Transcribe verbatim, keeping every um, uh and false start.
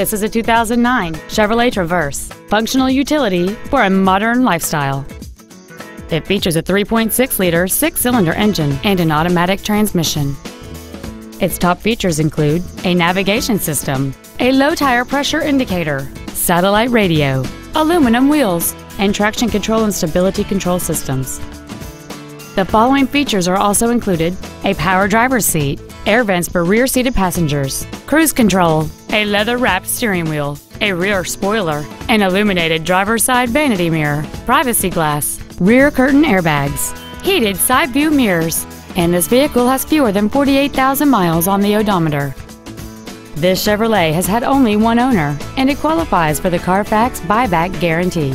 This is a two thousand nine Chevrolet Traverse, functional utility for a modern lifestyle. It features a three point six liter six-cylinder engine and an automatic transmission. Its top features include a navigation system, a low tire pressure indicator, satellite radio, aluminum wheels, and traction control and stability control systems. The following features are also included: a power driver's seat, air vents for rear-seated passengers, cruise control, a leather-wrapped steering wheel, a rear spoiler, an illuminated driver's side vanity mirror, privacy glass, rear curtain airbags, heated side view mirrors, and this vehicle has fewer than forty-eight thousand miles on the odometer. This Chevrolet has had only one owner, and it qualifies for the Carfax buyback guarantee.